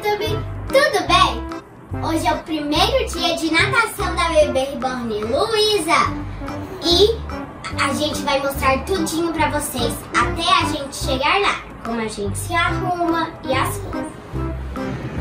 YouTube, tudo bem? Hoje é o primeiro dia de natação da bebê reborn Luiza e a gente vai mostrar tudinho pra vocês até a gente chegar lá, como a gente se arruma e as coisas.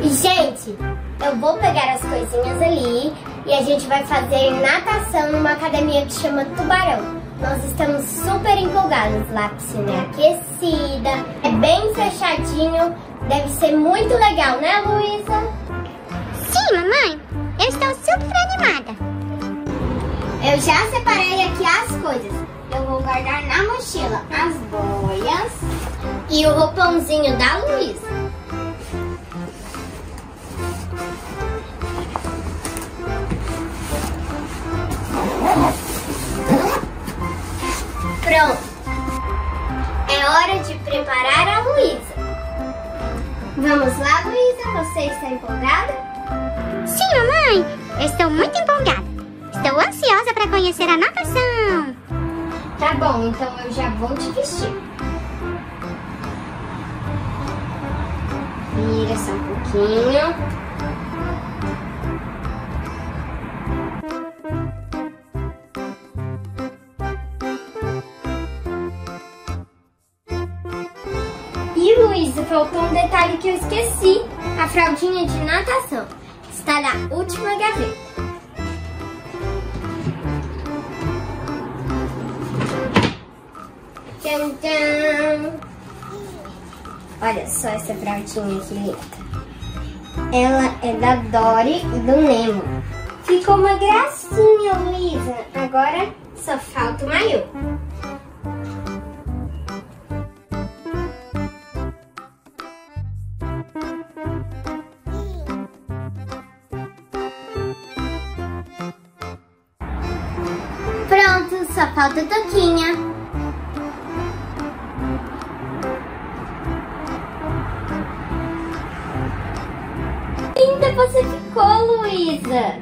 E gente, eu vou pegar as coisinhas ali e a gente vai fazer natação numa academia que chama Tubarão. Nós estamos super empolgados lá, a piscina é aquecida, é bem fechadinho, deve ser muito legal, né, Luiza? Sim, mamãe, eu estou super animada. Eu já separei aqui as coisas, eu vou guardar na mochila as boias e o roupãozinho da Luiza. Pronto, é hora de preparar a Luiza. Vamos lá, Luiza, você está empolgada? Sim, mamãe, eu estou muito empolgada. Estou ansiosa para conhecer a natação. Tá bom, então eu já vou te vestir. Vira só um pouquinho. Luiza, faltou um detalhe que eu esqueci. A fraldinha de natação está na última gaveta. Tchan, tchan. Olha só essa fraldinha que linda. Ela é da Dory e do Nemo. Ficou uma gracinha, Luiza. Agora só falta o maiô. Pronto, só falta a toquinha. Linda você ficou, Luiza.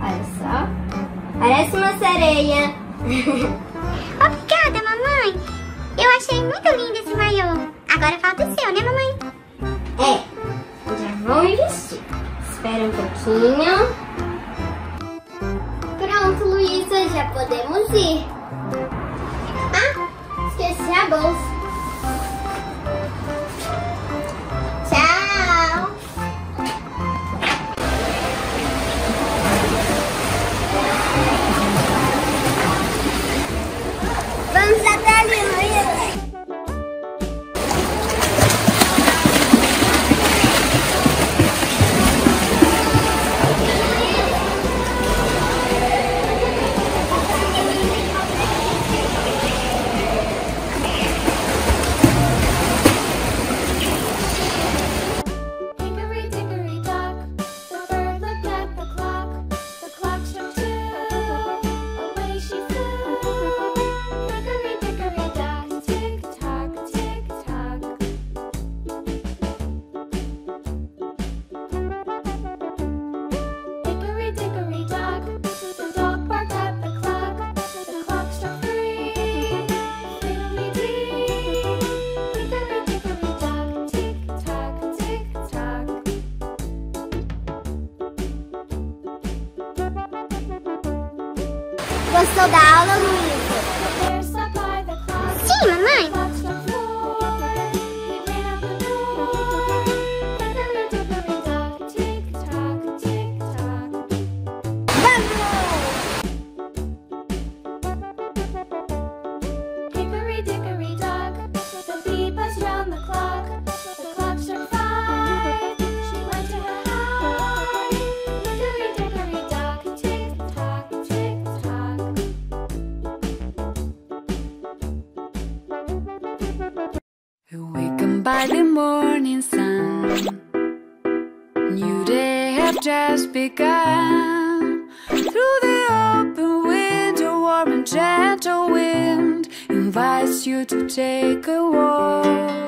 Olha só. Parece uma sereia. Obrigada, mamãe. Eu achei muito lindo esse maiô. Agora falta o seu, né, mamãe? É. Já vou me vestir. Espera um pouquinho. Pronto, Luiza, já podemos ir. Ah, esqueci a bolsa. Tchau! Vamos até ali, Luiza. Gostou da aula, Luiza? Sim, mamãe! By the morning sun, new day had just begun. Through the open window, warm and gentle wind invites you to take a walk.